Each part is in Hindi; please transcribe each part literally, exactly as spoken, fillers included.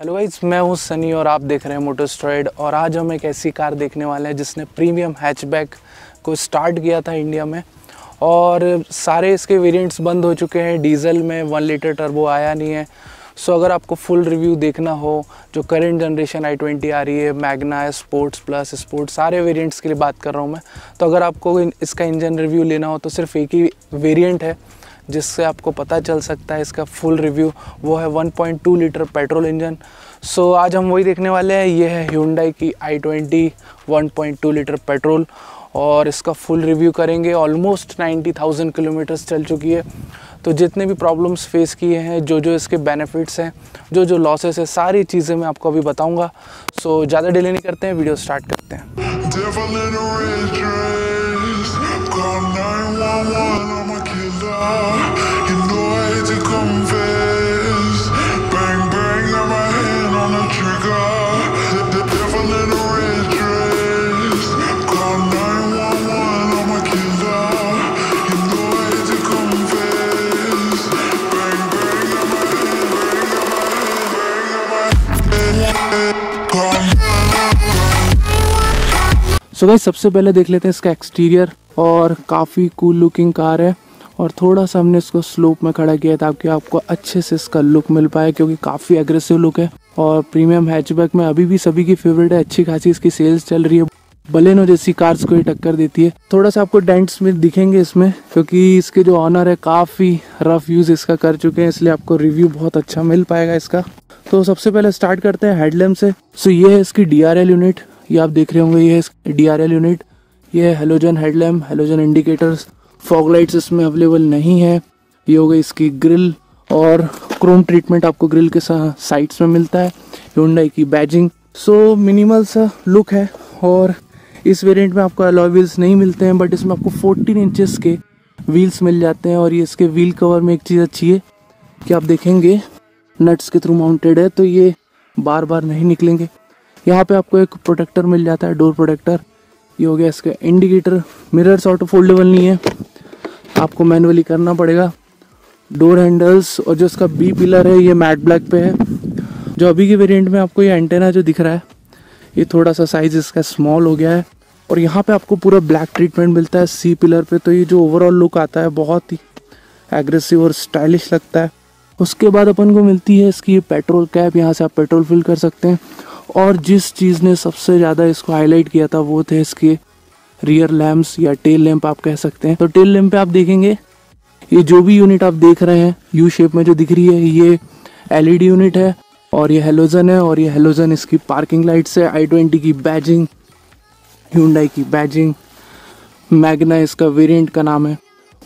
हेलो गाइस, मैं हूं सनी और आप देख रहे हैं मोटोस्ट्राइड। और आज हम एक ऐसी कार देखने वाले हैं जिसने प्रीमियम हैचबैक को स्टार्ट किया था इंडिया में और सारे इसके वेरिएंट्स बंद हो चुके हैं। डीजल में वन लीटर टर्बो आया नहीं है। सो अगर आपको फुल रिव्यू देखना हो, जो करंट जनरेशन आई ट्वेंटी आ रही है, मैग्ना है, स्पोर्ट्स प्लस स्पोर्ट्स, सारे वेरिएंट्स के लिए बात कर रहा हूँ मैं। तो अगर आपको इसका इंजन रिव्यू लेना हो तो सिर्फ एक ही वेरिएंट है जिससे आपको पता चल सकता है इसका फुल रिव्यू, वो है one point two litre petrol engine. So आज हम वही देखने वाले हैं। ये है Hyundai की I twenty one point two litre petrol और इसका फुल रिव्यू करेंगे। ऑलमोस्ट नाइन्टी थाउजेंड किलोमीटर्स चल चुकी है, तो जितने भी प्रॉब्लम्स फेस किए हैं, जो जो इसके बेनिफिट्स हैं, जो जो लॉसेस हैं, सारी चीज़ें मैं आपको अभी बताऊँगा। सो ज़्यादा डिले नहीं करते हैं, वीडियो स्टार्ट करते हैं। सो गाइस, सबसे पहले देख लेते हैं इसका एक्सटीरियर। और काफ़ी कूल लुकिंग कार है और थोड़ा सा हमने इसको स्लोप में खड़ा किया ताकि आपको अच्छे से इसका लुक मिल पाए, क्योंकि काफ़ी एग्रेसिव लुक है। और प्रीमियम हैचबैक में अभी भी सभी की फेवरेट है, अच्छी खासी इसकी सेल्स चल रही है। बलेनो जैसी कार्स को ये टक्कर देती है। थोड़ा सा आपको डेंट्स में दिखेंगे इसमें, क्योंकि इसके जो ऑनर है काफ़ी रफ यूज़ इसका कर चुके हैं, इसलिए आपको रिव्यू बहुत अच्छा मिल पाएगा इसका। तो सबसे पहले स्टार्ट करते हैं हेडलैम्प से। सो ये है इसकी डी आर एल यूनिट, ये आप देख रहे होंगे, ये है डी आर एल यूनिट। ये है halogen headlamp, halogen indicators, fog lights इसमें अवेलेबल नहीं है। ये हो गई इसकी ग्रिल और क्रोम ट्रीटमेंट आपको ग्रिल के साइड्स में मिलता है। Hyundai की बैजिंग। सो मिनिमल सा लुक है और इस वेरिएंट में आपको अलॉय व्हील्स नहीं मिलते हैं, बट इसमें आपको फोर्टीन इंचेस के व्हील्स मिल जाते हैं। और ये इसके व्हील कवर में एक चीज़ अच्छी है कि आप देखेंगे नट्स के थ्रू माउंटेड है, तो ये बार बार नहीं निकलेंगे। यहाँ पे आपको एक प्रोटेक्टर मिल जाता है, डोर प्रोटेक्टर। ये हो गया इसका इंडिकेटर। मिरर्स ऑटो फोल्डेबल नहीं है, आपको मैनुअली करना पड़ेगा। डोर हैंडल्स और जो इसका बी पिलर है ये मैट ब्लैक पे है। जो अभी के वेरिएंट में आपको ये एंटेना जो दिख रहा है, ये थोड़ा सा साइज़ इसका स्मॉल हो गया है। और यहाँ पे आपको पूरा ब्लैक ट्रीटमेंट मिलता है सी पिलर पे, तो ये जो ओवरऑल लुक आता है बहुत ही एग्रेसिव और स्टाइलिश लगता है। उसके बाद अपन को मिलती है इसकी पेट्रोल कैप, यहाँ से आप पेट्रोल फिल कर सकते हैं। और जिस चीज़ ने सबसे ज़्यादा इसको हाईलाइट किया था वो थे इसके रियर लैम्प्स या टेल लैम्प आप कह सकते हैं। तो टेल लैम्प पे आप देखेंगे ये जो भी यूनिट आप देख रहे हैं यू शेप में जो दिख रही है, ये एलईडी यूनिट है और ये हेलोजन है। और ये हेलोजन इसकी पार्किंग लाइट्स है। आई ट्वेंटी की बैजिंग, Hyundai की बैजिंग, मैग्ना इसका वेरिएंट का नाम है।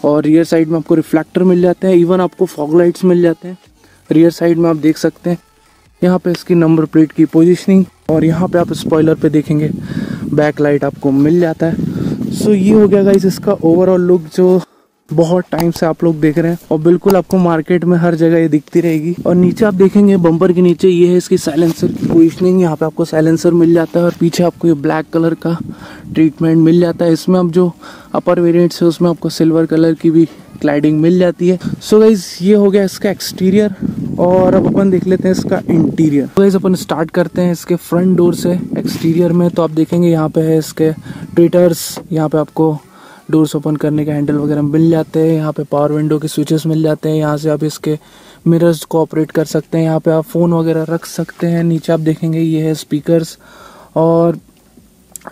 और रियर साइड में आपको रिफ्लेक्टर मिल जाते हैं, इवन आपको फॉग लाइट्स मिल जाते हैं रियर साइड में, आप देख सकते हैं। यहाँ पे इसकी नंबर प्लेट की पोजीशनिंग और यहाँ पे आप स्पॉइलर पे देखेंगे बैक लाइट आपको मिल जाता है। सो ये हो गया गाइस इसका ओवरऑल लुक, जो बहुत टाइम से आप लोग देख रहे हैं और बिल्कुल आपको मार्केट में हर जगह ये दिखती रहेगी। और नीचे आप देखेंगे बम्पर के नीचे ये है इसकी साइलेंसर की पोजीशनिंग, यहाँ पे आपको साइलेंसर मिल जाता है। और पीछे आपको ये ब्लैक कलर का ट्रीटमेंट मिल जाता है। इसमें आप जो अपर वेरियंट्स है उसमें आपको सिल्वर कलर की भी क्लाइडिंग मिल जाती है। सो so गाइज, ये हो गया इसका एक्सटीरियर। और अब अपन देख लेते हैं इसका इंटीरियर। तो गाइज अपन स्टार्ट करते हैं इसके फ्रंट डोर से। एक्सटीरियर में तो आप देखेंगे यहाँ पे है इसके ट्विटर्स, यहाँ पे आपको डोर्स ओपन करने के हैंडल वगैरह मिल जाते हैं। यहाँ पे पावर विंडो के स्विचेस मिल जाते हैं। यहाँ से आप इसके मिरर्स को ऑपरेट कर सकते हैं। यहाँ पे आप फ़ोन वगैरह रख सकते हैं। नीचे आप देखेंगे ये है स्पीकर्स। और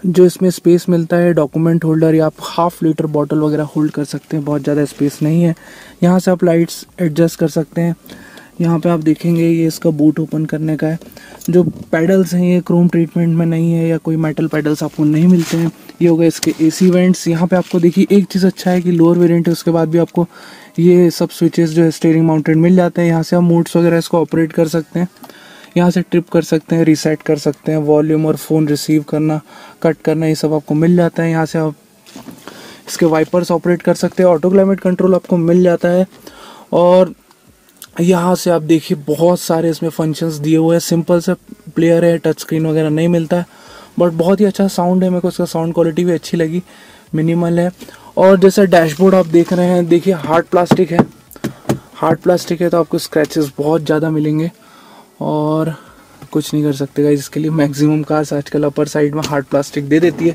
जो इसमें स्पेस मिलता है डॉक्यूमेंट होल्डर या आप हाफ लीटर बॉटल वगैरह होल्ड कर सकते हैं, बहुत ज़्यादा स्पेस नहीं है। यहाँ से आप लाइट्स एडजस्ट कर सकते हैं। यहाँ पे आप देखेंगे ये इसका बूट ओपन करने का है। जो पैडल्स हैं ये क्रोम ट्रीटमेंट में नहीं है या कोई मेटल पैडल्स आपको नहीं मिलते हैं। ये हो गए इसके एसी वेंट्स। यहाँ पे आपको देखिए एक चीज़ अच्छा है कि लोअर वेरिएंट है उसके बाद भी आपको ये सब स्विचेस जो है स्टीयरिंग माउंटेड मिल जाते हैं। यहाँ से आप मोड्स वगैरह इसको ऑपरेट कर सकते हैं। यहाँ से ट्रिप कर सकते हैं, रीसेट कर सकते हैं, वॉल्यूम और फ़ोन रिसीव करना, कट करना, ये सब आपको मिल जाता है। यहाँ से आप इसके वाइपर्स ऑपरेट कर सकते हैं। ऑटो क्लाइमेट कंट्रोल आपको मिल जाता है। और यहाँ से आप देखिए बहुत सारे इसमें फंक्शंस दिए हुए हैं। सिंपल सा प्लेयर है, टच स्क्रीन वगैरह नहीं मिलता है, बट बहुत ही अच्छा साउंड है। मेरे को इसका साउंड क्वालिटी भी अच्छी लगी, मिनिमल है। और जैसा डैशबोर्ड आप देख रहे हैं, देखिए हार्ड प्लास्टिक है। हार्ड प्लास्टिक है तो आपको स्क्रैचेस बहुत ज़्यादा मिलेंगे। और कुछ नहीं कर सकते गाइस। इसके लिए मैक्सिमम कार्स आजकल अपर साइड में हार्ड प्लास्टिक दे देती है।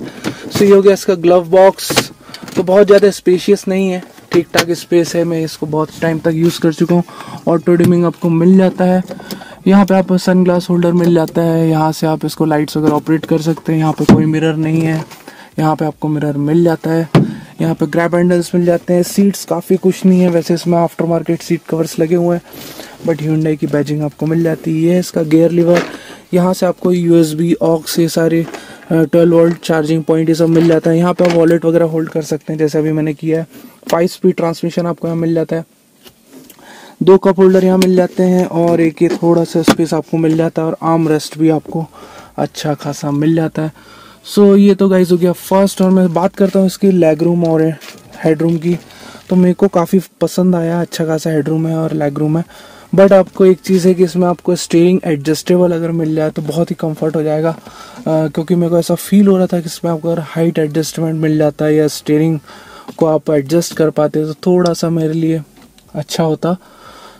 सो ये हो गया इसका ग्लव बॉक्स। तो बहुत ज़्यादा स्पेशियस नहीं है, ठीक ठाक स्पेस है। मैं इसको बहुत टाइम तक यूज़ कर चुका हूँ। ऑटो डिमिंग आपको मिल जाता है, यहाँ पे आप सन ग्लास होल्डर मिल जाता है, यहाँ से आप इसको लाइट्स वगैरह ऑपरेट कर सकते हैं। यहाँ पे कोई मिरर नहीं है, यहाँ पे आपको मिरर मिल जाता है, यहाँ पे ग्रैब हैंडल्स मिल जाते हैं। सीट्स काफ़ी कुछ नहीं है, वैसे इसमें आफ्टर मार्केट सीट कवर्स लगे हुए हैं, बट Hyundai की बैजिंग आपको मिल जाती है। ये इसका गियर लीवर, यहाँ से आपको यूएसबी ऑक्स ये सारे ट्वेल्व वोल्ट चार्जिंग पॉइंट ये सब मिल जाता है। यहाँ पे आप वॉलेट वगैरह होल्ड कर सकते हैं जैसे अभी मैंने किया है। फाइव स्पीड ट्रांसमिशन आपको यहाँ मिल जाता है, दो कप होल्डर यहाँ मिल जाते हैं, और एक ये थोड़ा सा स्पेस आपको मिल जाता है, और आर्म रेस्ट भी आपको अच्छा खासा मिल जाता है। सो so, ये तो गाइस हो गया फर्स्ट। और मैं बात करता हूँ इसकी लेग रूम और हेडरूम की, तो मेरे को काफ़ी पसंद आया। अच्छा खासा हेडरूम है और लेग रूम है, बट आपको एक चीज़ है कि इसमें आपको स्टीयरिंग एडजस्टेबल अगर मिल जाए तो बहुत ही कंफर्ट हो जाएगा। आ, क्योंकि मेरे को ऐसा फील हो रहा था कि इसमें आपको अगर हाइट एडजस्टमेंट मिल जाता है या स्टीयरिंग को आप एडजस्ट कर पाते तो थोड़ा सा मेरे लिए अच्छा होता।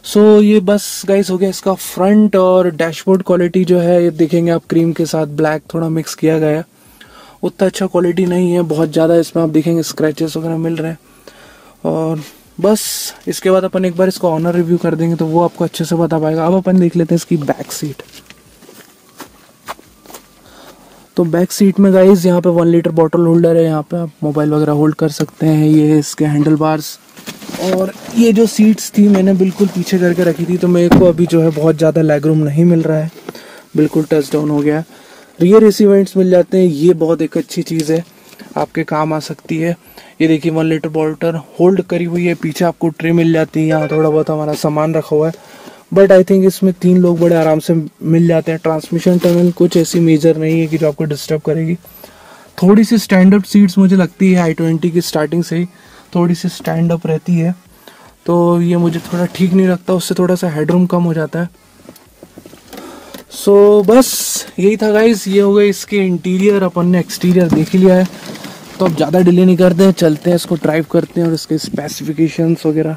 सो so, ये बस गाइस हो गया इसका फ्रंट। और डैशबोर्ड क्वालिटी जो है ये देखेंगे आप, क्रीम के साथ ब्लैक थोड़ा मिक्स किया गया है, उतना अच्छा क्वालिटी नहीं है, बहुत ज़्यादा इसमें आप देखेंगे स्क्रैचेस वगैरह मिल रहे हैं। और बस इसके बाद अपन एक बार इसको ऑनर रिव्यू कर देंगे तो वो आपको अच्छे से बता पाएगा। अब अपन देख लेते हैं इसकी बैक सीट। तो बैक सीट में गाइस यहाँ पे वन लीटर बॉटल होल्डर है, यहाँ पे आप मोबाइल वगैरह होल्ड कर सकते हैं। ये इसके हैंडल बार्स, और ये जो सीट्स थी मैंने बिल्कुल पीछे करके रखी थी, तो मेरे को अभी जो है बहुत ज़्यादा लेग रूम नहीं मिल रहा है, बिल्कुल टच डाउन हो गया। रियर एसी वेंट्स मिल जाते हैं, ये बहुत एक अच्छी चीज़ है, आपके काम आ सकती है। ये देखिए वन लीटर बॉटल होल्ड करी हुई है, पीछे आपको ट्रे मिल जाती है, यहाँ थोड़ा बहुत हमारा सामान रखा हुआ है, बट आई थिंक इसमें तीन लोग बड़े आराम से मिल जाते हैं। ट्रांसमिशन टनल कुछ ऐसी मेजर नहीं है कि जो आपको डिस्टर्ब करेगी। थोड़ी सी स्टैंड अप सीट्स मुझे लगती है आई ट्वेंटी की स्टार्टिंग से ही थोड़ी सी स्टैंड अप रहती है, तो ये मुझे थोड़ा ठीक नहीं लगता, उससे थोड़ा सा हेडरूम कम हो जाता है। सो so, बस यही था गाइस। ये हो गए इसके इंटीरियर, अपन ने एक्सटीरियर देख लिया है, तो अब ज़्यादा डिले नहीं करते हैं, चलते हैं इसको ड्राइव करते हैं और इसके स्पेसिफिकेशंस वगैरह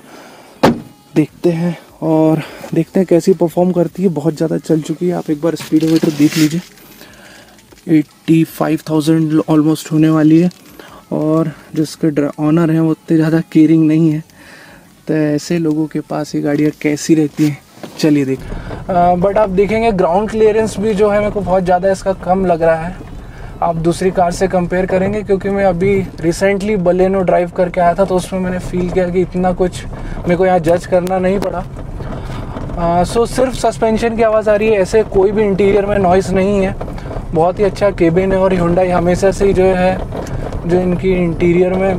देखते हैं और देखते हैं कैसी परफॉर्म करती है। बहुत ज़्यादा चल चुकी है, आप एक बार स्पीडोमीटर देख लीजिए, एट्टी फाइव थाउजेंड ऑलमोस्ट होने वाली है। और जो इसके ऑनर हैं वो उतने ज़्यादा केयरिंग नहीं है, तो ऐसे लोगों के पास ये गाड़ियाँ कैसी रहती हैं चलिए देख। बट आप देखेंगे ग्राउंड क्लियरेंस भी जो है मेरे को बहुत ज़्यादा इसका कम लग रहा है, आप दूसरी कार से कंपेयर करेंगे, क्योंकि मैं अभी रिसेंटली बलेनो ड्राइव करके आया था तो उसमें मैंने फील किया कि इतना कुछ मेरे को यहाँ जज करना नहीं पड़ा। सो uh, so, सिर्फ सस्पेंशन की आवाज़ आ रही है, ऐसे कोई भी इंटीरियर में नॉइज़ नहीं है, बहुत ही अच्छा केबिन है। और Hyundai हमेशा से जो है जो इनकी इंटीरियर में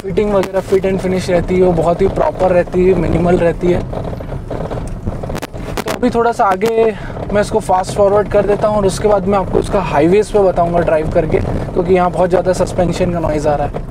फिटिंग वगैरह फिट एंड फिनिश रहती है वो बहुत ही प्रॉपर रहती है, मिनिमल रहती है। तो अभी थोड़ा सा आगे मैं इसको फास्ट फॉरवर्ड कर देता हूँ और उसके बाद मैं आपको इसका हाईवेज़ पे बताऊँगा ड्राइव करके, क्योंकि यहाँ बहुत ज़्यादा सस्पेंशन का नॉइज़ आ रहा है।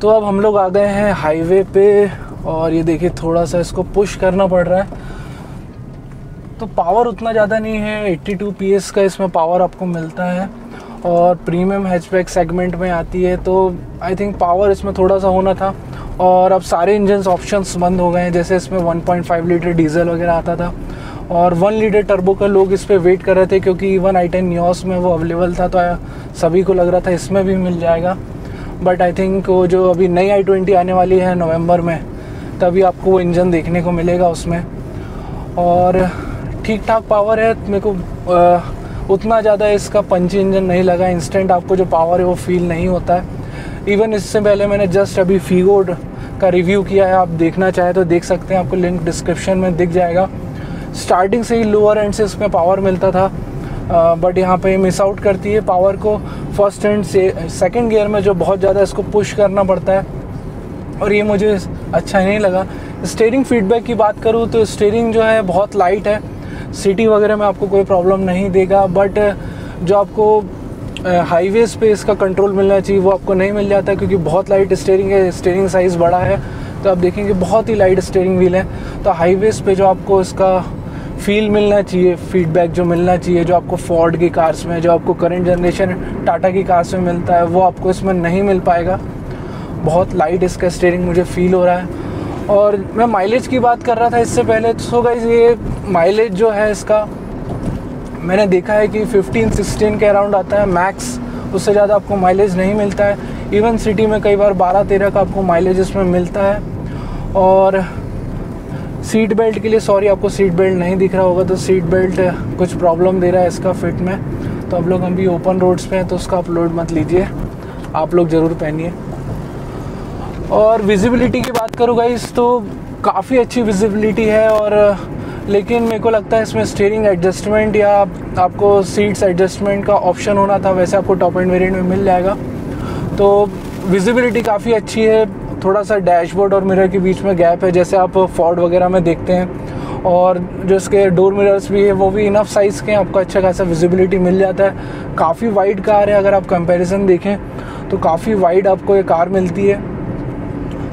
तो अब हम लोग आ गए हैं हाईवे पे, और ये देखिए थोड़ा सा इसको पुश करना पड़ रहा है। तो पावर उतना ज़्यादा नहीं है, बयासी पी एस का इसमें पावर आपको मिलता है और प्रीमियम हैचबैक सेगमेंट में आती है, तो आई थिंक पावर इसमें थोड़ा सा होना था। और अब सारे इंजन्स ऑप्शंस बंद हो गए हैं, जैसे इसमें one point five litre diesel वगैरह आता था और वन लीटर टर्बो का लोग इस पर वेट कर रहे थे, क्योंकि इवन आई टेन न्यूस में वो अवेलेबल था, तो सभी को लग रहा था इसमें भी मिल जाएगा। बट आई थिंक वो जो अभी नई आई ट्वेंटी आने वाली है नवंबर में, तभी आपको वो इंजन देखने को मिलेगा उसमें। और ठीक ठाक पावर है, मेरे को आ, उतना ज़्यादा इसका पंची इंजन नहीं लगा, इंस्टेंट आपको जो पावर है वो फील नहीं होता है। इवन इससे पहले मैंने जस्ट अभी Figo का रिव्यू किया है, आप देखना चाहे तो देख सकते हैं, आपको लिंक डिस्क्रिप्शन में दिख जाएगा। स्टार्टिंग से ही लोअर एंड से इसमें पावर मिलता था, बट uh, यहाँ पे मिस आउट करती है पावर को फर्स्ट एंड से सेकेंड गियर में, जो बहुत ज़्यादा इसको पुश करना पड़ता है, और ये मुझे अच्छा नहीं लगा। स्टीयरिंग फीडबैक की बात करूँ तो स्टीयरिंग जो है बहुत लाइट है, सिटी वगैरह में आपको कोई प्रॉब्लम नहीं देगा, बट जो आपको हाईवेज़ पे इसका कंट्रोल मिलना चाहिए वो आपको नहीं मिल जाता, क्योंकि बहुत लाइट स्टीयरिंग है। स्टीयरिंग साइज़ बड़ा है तो आप देखेंगे बहुत ही लाइट स्टीयरिंग व्हील है। तो हाईवेज़ पे जो आपको इसका फील मिलना चाहिए, फीडबैक जो मिलना चाहिए, जो आपको फोर्ड की कार्स में, जो आपको करंट जनरेशन टाटा की कार्स में मिलता है, वो आपको इसमें नहीं मिल पाएगा। बहुत लाइट इसका स्टीयरिंग मुझे फ़ील हो रहा है। और मैं माइलेज की बात कर रहा था इससे पहले, सो गाइस ये माइलेज जो है इसका मैंने देखा है कि फिफ्टीन सिक्सटीन के अराउंड आता है मैक्स, उससे ज़्यादा आपको माइलेज नहीं मिलता है। इवन सिटी में कई बार बारह तेरह का आपको माइलेज इसमें मिलता है। और सीट बेल्ट के लिए, सॉरी आपको सीट बेल्ट नहीं दिख रहा होगा, तो सीट बेल्ट कुछ प्रॉब्लम दे रहा है इसका फिट में। तो आप लोग अभी ओपन रोड्स पे हैं तो उसका आप लोड मत लीजिए, आप लोग ज़रूर पहनिए। और विजिबिलिटी की बात करूँ गाइस तो काफ़ी अच्छी विजिबिलिटी है, और लेकिन मेरे को लगता है इसमें स्टीयरिंग एडजस्टमेंट या आपको सीट्स एडजस्टमेंट का ऑप्शन होना था, वैसे आपको टॉप एंड वेरिएंट में मिल जाएगा। तो विजिबिलिटी काफ़ी अच्छी है, थोड़ा सा डैशबोर्ड और मिरर के बीच में गैप है जैसे आप फोर्ड वगैरह में देखते हैं। और जो इसके डोर मिरर्स भी है वो भी इनफ साइज़ के हैं, आपको अच्छा खासा विजिबिलिटी मिल जाता है। काफ़ी वाइड कार है, अगर आप कंपेरिजन देखें तो काफ़ी वाइड आपको ये कार मिलती है।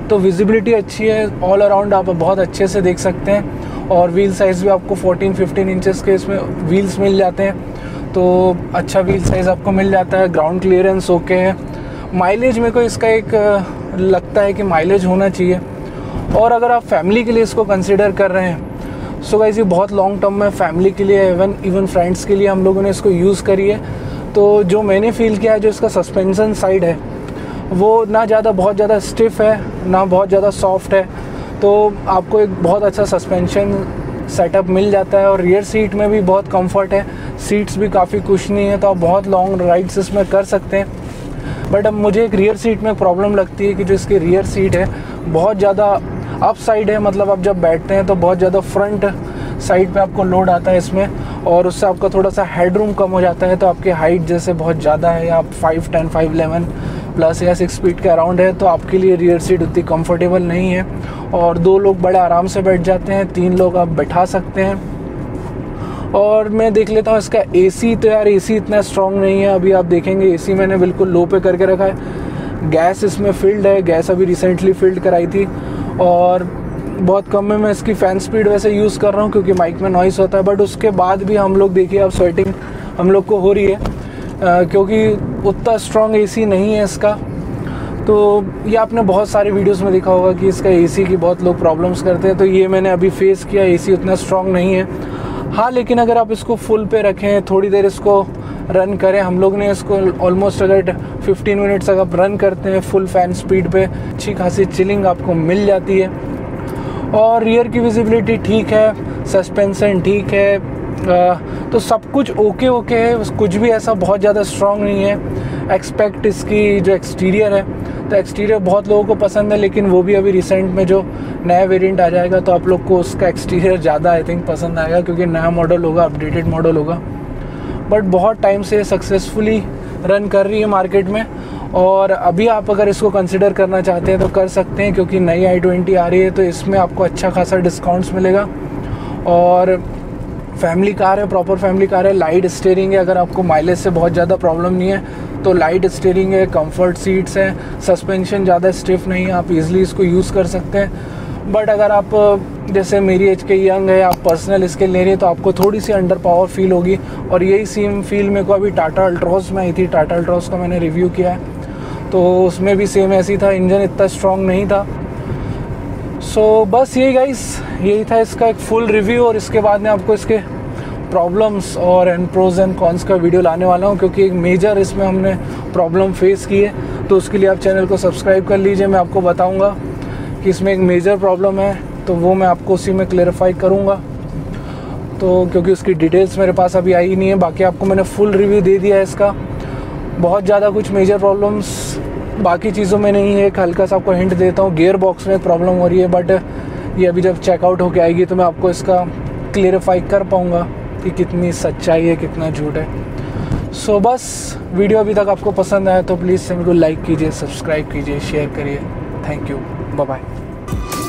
तो विजिबिलिटी अच्छी है, ऑल अराउंड आप बहुत अच्छे से देख सकते हैं। और व्हील साइज़ भी आपको फोर्टीन फिफ्टीन इंचेस के इसमें व्हील्स मिल जाते हैं, तो अच्छा व्हील साइज़ आपको मिल जाता है। ग्राउंड क्लियरेंस ओके है। माइलेज मेरे को इसका एक लगता है कि माइलेज होना चाहिए। और अगर आप फैमिली के लिए इसको कंसिडर कर रहे हैं, सो गाइस ये बहुत लॉन्ग टर्म में फैमिली के लिए एवन इवन फ्रेंड्स के लिए हम लोगों ने इसको यूज़ करी है। तो जो मैंने फील किया है, जो इसका सस्पेंसन साइड है वो ना ज़्यादा बहुत ज़्यादा स्टिफ है ना बहुत ज़्यादा सॉफ्ट है, तो आपको एक बहुत अच्छा सस्पेंशन सेटअप मिल जाता है। और रियर सीट में भी बहुत कंफर्ट है, सीट्स भी काफ़ी कुशनी है, तो आप बहुत लॉन्ग राइड्स इसमें कर सकते हैं। बट अब मुझे एक रियर सीट में प्रॉब्लम लगती है कि जो इसकी रियर सीट है बहुत ज़्यादा अप साइड है, मतलब आप जब बैठते हैं तो बहुत ज़्यादा फ्रंट साइड पे आपको लोड आता है इसमें, और उससे आपका थोड़ा सा हेडरूम कम हो जाता है। तो आपकी हाइट जैसे बहुत ज़्यादा है, आप five ten five eleven plus या सिक्स फीट के अराउंड है, तो आपके लिए रियर सीट उतनी कंफर्टेबल नहीं है। और दो लोग बड़े आराम से बैठ जाते हैं, तीन लोग आप बैठा सकते हैं। और मैं देख लेता हूँ इसका एसी, तो यार एसी इतना स्ट्रॉन्ग नहीं है। अभी आप देखेंगे एसी मैंने बिल्कुल लो पे करके रखा है। गैस इसमें फिल्ड है, गैस अभी रिसेंटली फिल्ड कराई थी। और बहुत कम में मैं इसकी फ़ैन स्पीड वैसे यूज़ कर रहा हूँ क्योंकि माइक में नॉइस होता है, बट उसके बाद भी हम लोग देखिए अब स्वेटिंग हम लोग को हो रही है आ, क्योंकि उतना स्ट्रॉन्ग एसी नहीं है इसका। तो ये आपने बहुत सारे वीडियोस में देखा होगा कि इसका एसी की बहुत लोग प्रॉब्लम्स करते हैं, तो ये मैंने अभी फेस किया। एसी उतना स्ट्रॉन्ग नहीं है हाँ, लेकिन अगर आप इसको फुल पे रखें, थोड़ी देर इसको रन करें, हम लोग ने इसको ऑलमोस्ट अगर फिफ्टीन मिनट्स तक आप रन करते हैं फुल फैन स्पीड पे, अच्छी खासी चिलिंग आपको मिल जाती है। और रियर की विजिबिलिटी ठीक है, सस्पेंसन ठीक है, आ, तो सब कुछ ओके ओके है, कुछ भी ऐसा बहुत ज़्यादा स्ट्रॉन्ग नहीं है। एक्सपेक्ट इसकी जो एक्सटीरियर है, तो एक्सटीरियर बहुत लोगों को पसंद है, लेकिन वो भी अभी रिसेंट में जो नया वेरिएंट आ जाएगा तो आप लोग को उसका एक्सटीरियर ज़्यादा आई थिंक पसंद आएगा क्योंकि नया मॉडल होगा, अपडेटेड मॉडल होगा। बट बहुत टाइम से सक्सेसफुली रन कर रही है मार्केट में, और अभी आप अगर इसको कंसिडर करना चाहते हैं तो कर सकते हैं क्योंकि नई आई ट्वेंटी आ रही है, तो इसमें आपको अच्छा खासा डिस्काउंट्स मिलेगा। और फैमिली कार है, प्रॉपर फैमिली कार है, लाइट स्टीयरिंग है, अगर आपको माइलेज से बहुत ज़्यादा प्रॉब्लम नहीं है तो लाइट स्टीयरिंग है, कंफर्ट सीट्स हैं, सस्पेंशन ज़्यादा स्टिफ नहीं है, आप इजीली इसको यूज़ कर सकते हैं। बट अगर आप जैसे मेरी एज के यंग है, आप पर्सनल इसके ले रहे हैं, तो आपको थोड़ी सी अंडर पावर फील होगी। और यही सेम फील मेरे को अभी टाटा अल्ट्रोज में आई थी, टाटा अल्ट्रोज का मैंने रिव्यू किया है, तो उसमें भी सेम ऐसी था, इंजन इतना स्ट्रॉन्ग नहीं था। सो so, बस यही गाइस, यही था इसका एक फुल रिव्यू। और इसके बाद में आपको इसके प्रॉब्लम्स और एंड प्रोज एंड कॉन्स का वीडियो लाने वाला हूँ क्योंकि एक मेजर इसमें हमने प्रॉब्लम फेस की है, तो उसके लिए आप चैनल को सब्सक्राइब कर लीजिए। मैं आपको बताऊँगा कि इसमें एक मेजर प्रॉब्लम है, तो वो मैं आपको उसी में क्लेरिफाई करूँगा, तो क्योंकि उसकी डिटेल्स मेरे पास अभी आई नहीं है। बाकी आपको मैंने फुल रिव्यू दे दिया है इसका, बहुत ज़्यादा कुछ मेजर प्रॉब्लम्स बाकी चीज़ों में नहीं है। एक हल्का सा आपको हिंट देता हूँ, गियर बॉक्स में प्रॉब्लम हो रही है, बट ये अभी जब चेकआउट होके आएगी तो मैं आपको इसका क्लेरिफाई कर पाऊँगा कि कितनी सच्चाई है, कितना झूठ है। सो बस वीडियो अभी तक आपको पसंद आया तो प्लीज़ चैनल को लाइक कीजिए, सब्सक्राइब कीजिए, शेयर करिए। Thank you, bye bye.